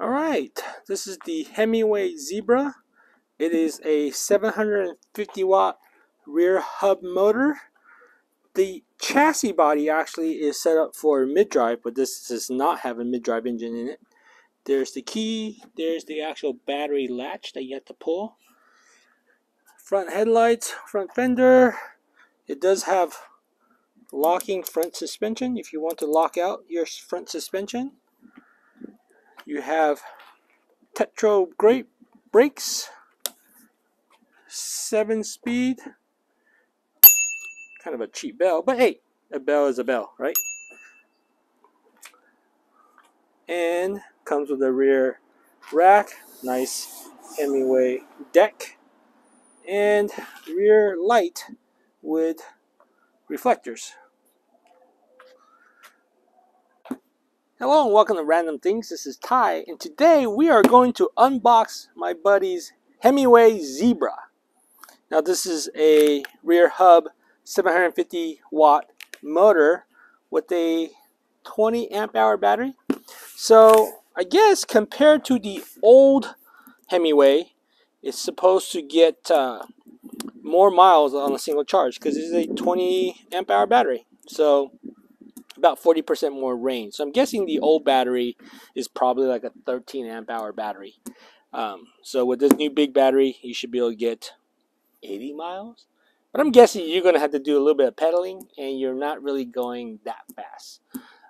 Alright, this is the Himiway Zebra. It is a 750 watt rear hub motor. The chassis body actually is set up for mid-drive, but this does not have a mid-drive engine in it. There's the key, there's the actual battery latch that you have to pull. Front headlights, front fender. It does have locking front suspension if you want to lock out your front suspension. You have Tektro brakes, 7-speed. Kind of a cheap bell, but hey, a bell is a bell, right? And comes with a rear rack, nice Himiway deck, and rear light with reflectors. Hello and welcome to Random Things. This is Ty, and today we are going to unbox my buddy's Himiway Zebra. Now this is a rear hub 750 watt motor with a 20 amp hour battery. So I guess compared to the old Himiway, it's supposed to get more miles on a single charge because it's a 20 amp hour battery, so about 40% more range. So I'm guessing the old battery is probably like a 13 amp hour battery. So with this new big battery, you should be able to get 80 miles. But I'm guessing you're going to have to do a little bit of pedaling, and you're not really going that fast.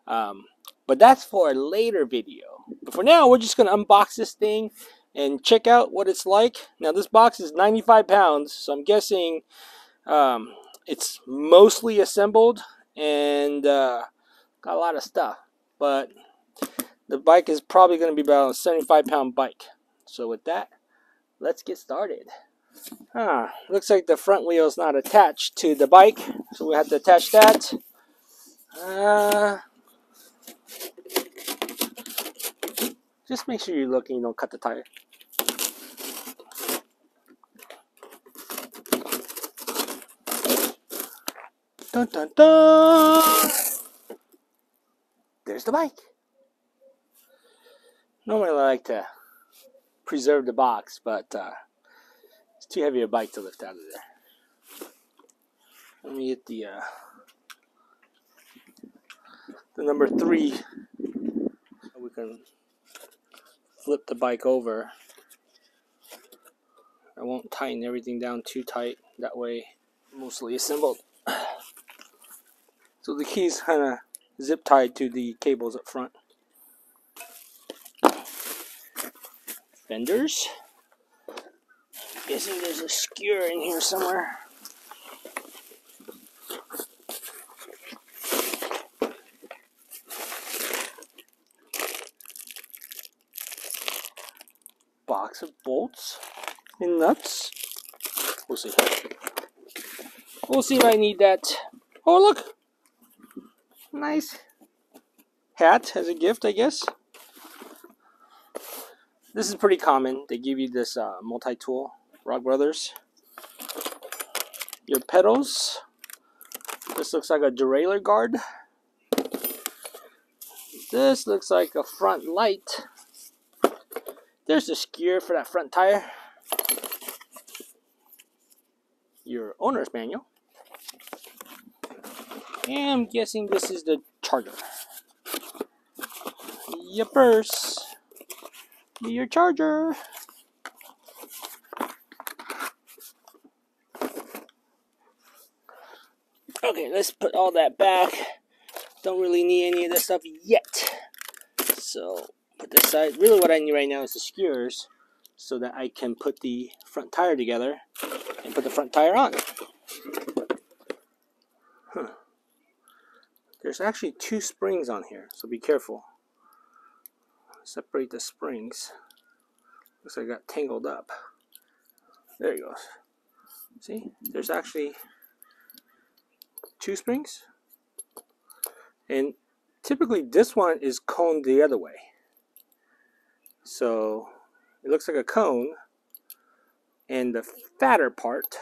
But that's for a later video. But for now, we're just going to unbox this thing and check out what it's like. Now, this box is 95 pounds, so I'm guessing it's mostly assembled and got a lot of stuff. But the bike is probably going to be about a 75-pound bike. So with that, let's get started. Looks like the front wheel is not attached to the bike, so we have to attach that. Just make sure you look and you don't cut the tire. Dun dun dun! There's the bike. Normally I like to preserve the box, but too heavy a bike to lift out of there. Let me get the number 3. So we can flip the bike over. I won't tighten everything down too tight. That way, mostly assembled. So the key's kind of zip tied to the cables up front. Fenders. I'm guessing there's a skewer in here somewhere. Box of bolts and nuts. We'll see. We'll see if I need that. Oh, look! Nice hat as a gift, I guess. This is pretty common. They give you this multi-tool. Rock Brothers. Your pedals. This looks like a derailleur guard. This looks like a front light. There's the skewer for that front tire. Your owner's manual. And I'm guessing this is the charger. Your purse. Your charger. Okay, let's put all that back. Don't really need any of this stuff yet. So, put this side. Really what I need right now is the skewers so that I can put the front tire together and put the front tire on. There's actually 2 springs on here, so be careful. Separate the springs. Looks like I got tangled up. There it goes. See? There's actually 2 springs, and typically this one is coned the other way, so it looks like a cone and the fatter part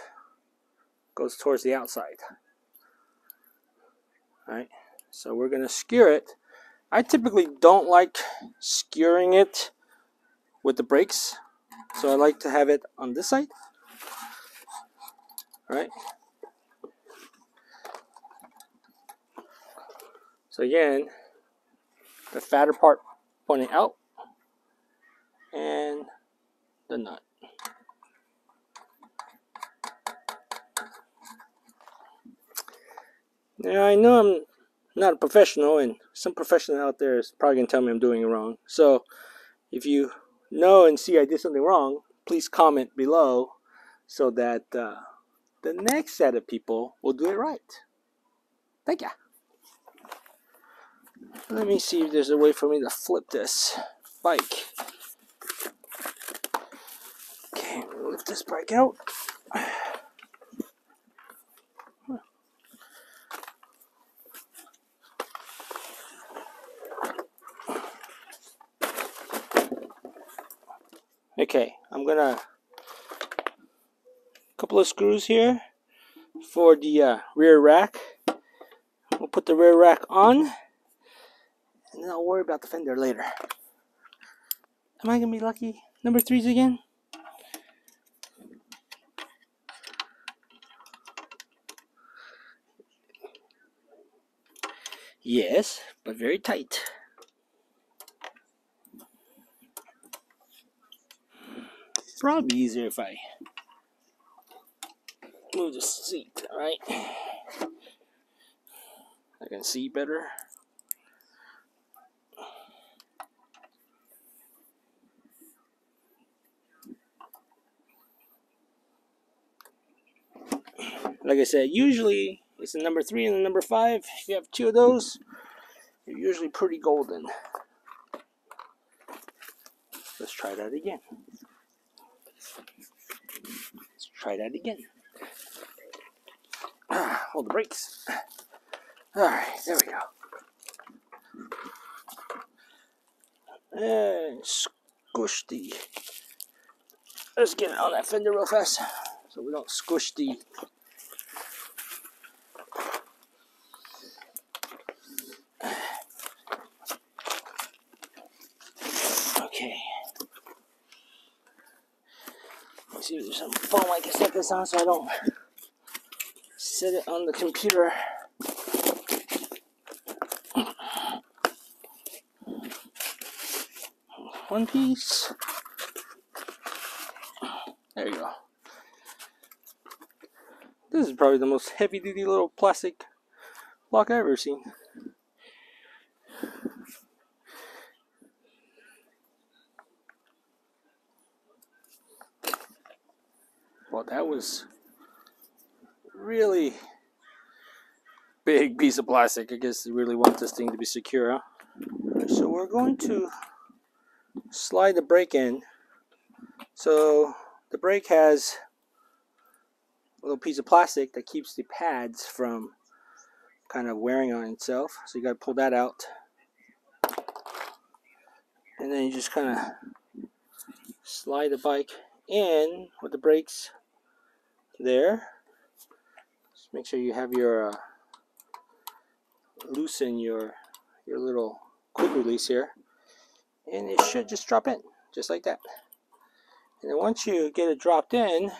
goes towards the outside. All right, so we're gonna skewer it. I typically don't like skewering it with the brakes. So I like to have it on this side. All right. So again, the fatter part pointing out and the nut. Now I know I'm not a professional, and some professional out there is probably going to tell me I'm doing it wrong. So if you know and see I did something wrong, please comment below so that the next set of people will do it right. Thank ya. Let me see if there's a way for me to flip this bike. Okay, lift this bike out. Okay, I'm gonna couple of screws here for the rear rack. We'll put the rear rack on, and then I'll worry about the fender later. Am I gonna be lucky? Number threes again? Yes, but very tight. Probably easier if I move the seat, alright? I can see better. Like I said, usually it's the number 3 and the number 5. If you have two of those, you're usually pretty golden. Let's try that again. Let's try that again. Hold the brakes. Alright, there we go. And squish the... Let's get it on that fender real fast so we don't squish the... Okay. Let's see if there's some phone I can set this on so I don't set it on the computer. One piece. There you go. This is probably the most heavy-duty little plastic lock I've ever seen. Well, that was really big piece of plastic. I guess they really want this thing to be secure, huh? So we're going to slide the brake in. So the brake has a little piece of plastic that keeps the pads from kind of wearing on itself. So you got to pull that out. And then you just kind of slide the bike in with the brakes there. Just make sure you have your loosen your little quick release here, and it should just drop in just like that. And then once you get it dropped in,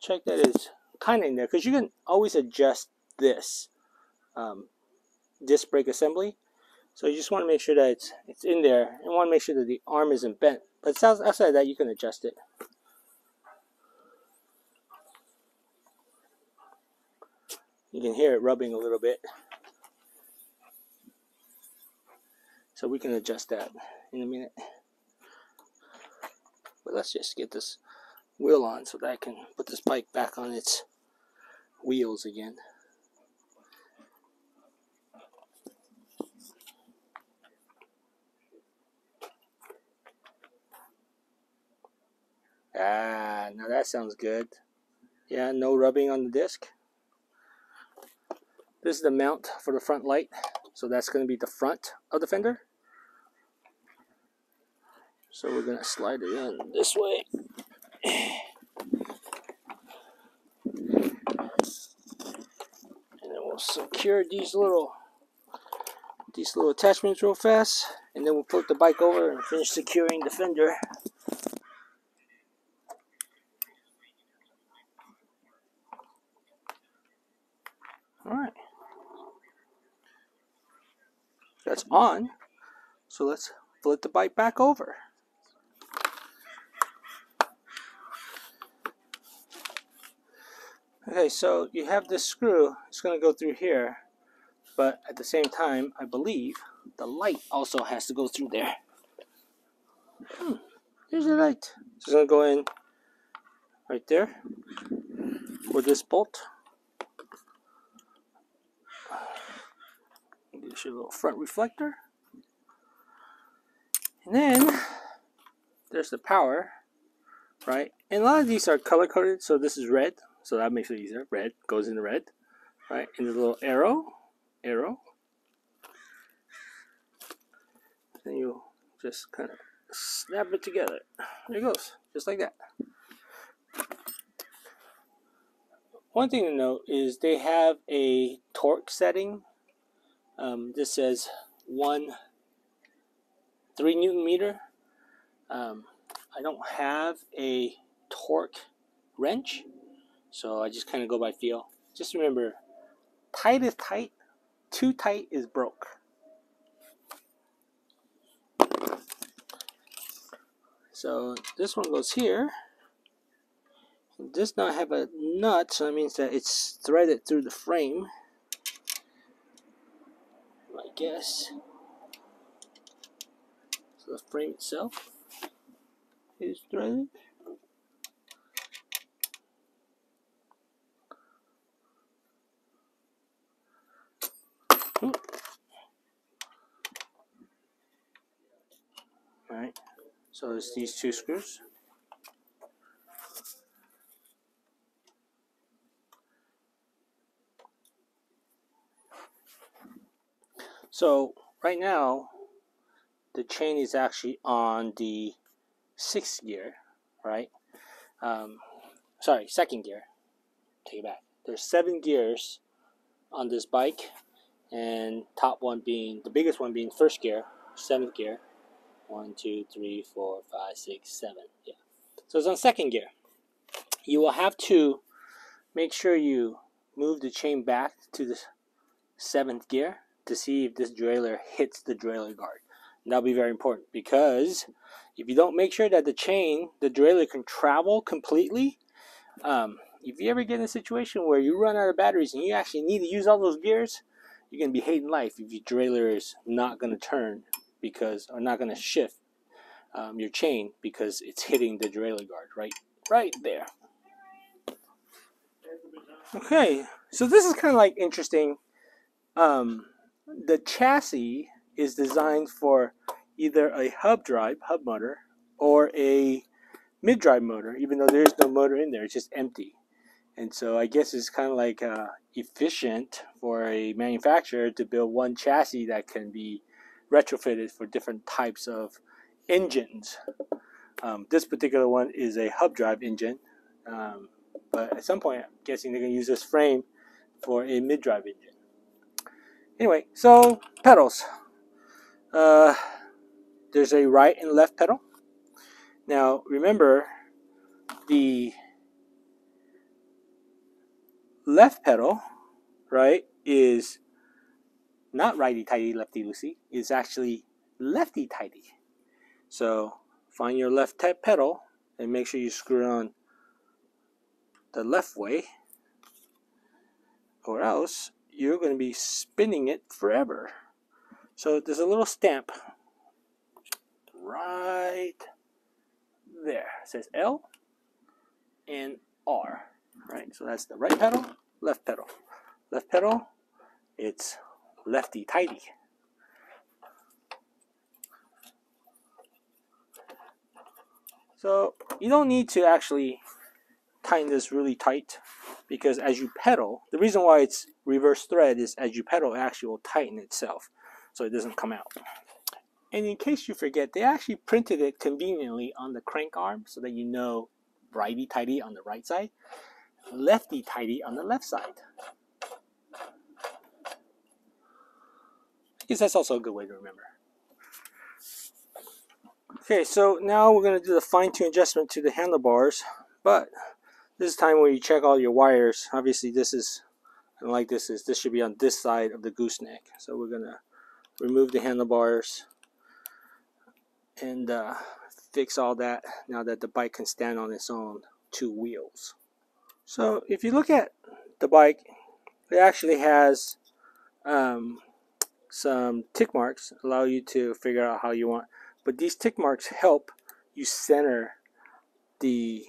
check that it's kind of in there, because you can always adjust this disc brake assembly. So you just want to make sure that it's in there, and want to make sure that the arm isn't bent. But outside of that, you can adjust it. You can hear it rubbing a little bit. So we can adjust that in a minute. But let's just get this wheel on so that I can put this bike back on its wheels again. Ah, now that sounds good. Yeah, no rubbing on the disc. This is the mount for the front light. So that's going to be the front of the fender. So we're going to slide it in this way. And then we'll secure these little these little attachments real fast, and then we'll flip the bike over and finish securing the fender. Alright, that's on, so let's flip the bike back over. Okay, so you have this screw, it's going to go through here, but at the same time, I believe the light also has to go through there. Here's the light. It's going to go in right there for this bolt. There's your little front reflector. And then there's the power, right? And a lot of these are color coded, so this is red. So that makes it easier. Red goes into red, right? And the little arrow. Then you just kind of snap it together. There it goes, just like that. One thing to note is they have a torque setting. This says 3 Newton meter. I don't have a torque wrench, so I just kind of go by feel. Just remember, tight is tight, too tight is broke. So this one goes here. It does not have a nut, so that means that it's threaded through the frame, I guess. So the frame itself is threaded. Alright, so it's these two screws. So right now the chain is actually on the 6th gear, right? Sorry, 2nd gear. Take it back. There's 7 gears on this bike, and top one being, the biggest one being 1st gear, 7th gear. 1, 2, 3, 4, 5, 6, 7. Yeah. So it's on 2nd gear. You will have to make sure you move the chain back to the 7th gear to see if this derailleur hits the derailleur guard. And that'll be very important, because if you don't make sure that the chain, the derailleur can travel completely, if you ever get in a situation where you run out of batteries and you actually need to use all those gears, you're going to be hating life if your derailleur is not going to turn, because, or not going to shift your chain because it's hitting the derailleur guard right there. Okay, so this is kind of like interesting. The chassis is designed for either a hub motor or a mid drive motor, even though there's no motor in there, it's just empty. And so I guess it's kind of like efficient for a manufacturer to build one chassis that can be retrofitted for different types of engines. This particular one is a hub drive engine, but at some point I'm guessing they're going to use this frame for a mid drive engine. Anyway, so pedals. There's a right and left pedal. Now remember, the left pedal, right, is not righty-tighty, lefty-loosey. It's actually lefty-tighty. So find your left pedal and make sure you screw on the left way, or else you're going to be spinning it forever. So there's a little stamp right there. It says L and R. Right, so that's the right pedal, left pedal. Left pedal, it's lefty-tighty. So you don't need to actually tighten this really tight, because as you pedal, the reason why it's reverse thread is as you pedal, it actually will tighten itself so it doesn't come out. And in case you forget, they actually printed it conveniently on the crank arm so that you know righty-tighty on the right side, lefty-tighty on the left side. because that's also a good way to remember. Okay, so now we're going to do the fine-tune adjustment to the handlebars, but this is time where you check all your wires. Obviously this is, and like this should be on this side of the gooseneck. So we're going to remove the handlebars and fix all that now that the bike can stand on its own two wheels. So if you look at the bike, it actually has some tick marks, allow you to figure out how you want. But these tick marks help you center the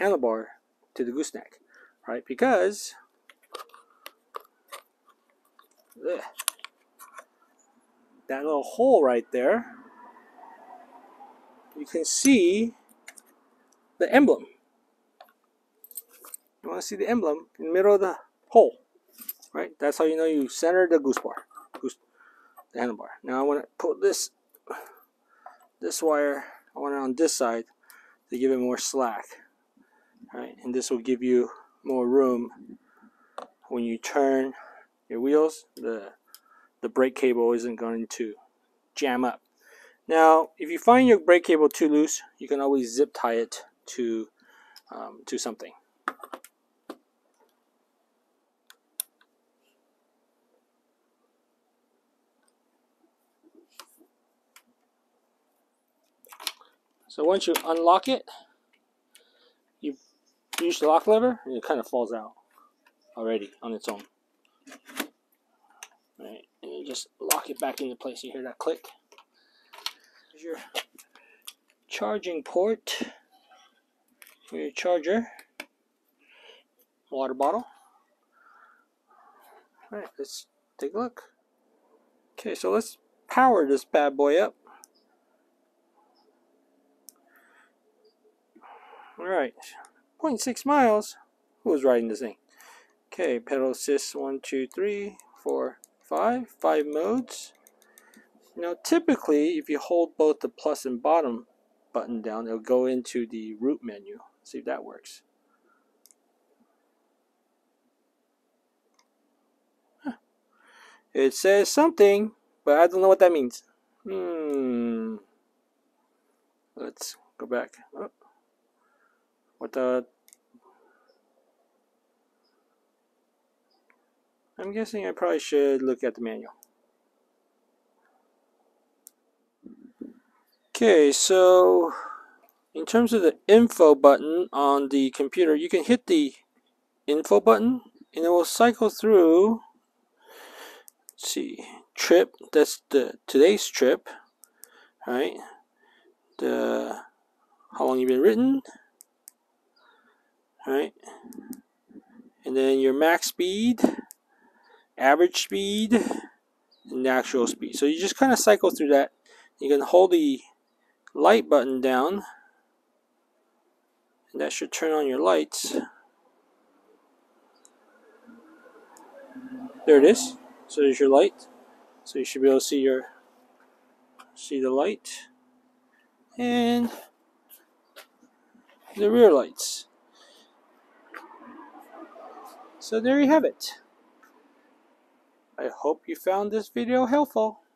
handlebar to the gooseneck, right? Because that little hole right there, you can see the emblem. You want to see the emblem in the middle of the hole, right? That's how you know you center the the handlebar. Now I want to put this wire, I want it on this side to give it more slack, right? And this will give you more room when you turn your wheels. The brake cable isn't going to jam up. Now, if you find your brake cable too loose, you can always zip tie it to something. So once you unlock it, you use the lock lever, and it kind of falls out already on its own. Right, and you just lock it back into place. You hear that click. Here's your charging port for your charger, water bottle. All right, let's take a look. Okay, so let's power this bad boy up. Alright, 0.6 miles. Who was riding this thing? Okay, pedal assist 5 modes. Now typically, if you hold both the plus and bottom button down, it'll go into the root menu. Let's see if that works. Huh. It says something, but I don't know what that means. Let's go back. Oh. What the? I'm guessing I probably should look at the manual. Okay, so in terms of the info button on the computer, you can hit the info button and it will cycle through. Let's see, trip, that's the today's trip, right? The how long you've been ridden. Right, and then your max speed, average speed, and the actual speed. So you just kind of cycle through that. You can hold the light button down, and that should turn on your lights. There it is. So there's your light. So you should be able to see your the light and the rear lights. So there you have it. I hope you found this video helpful.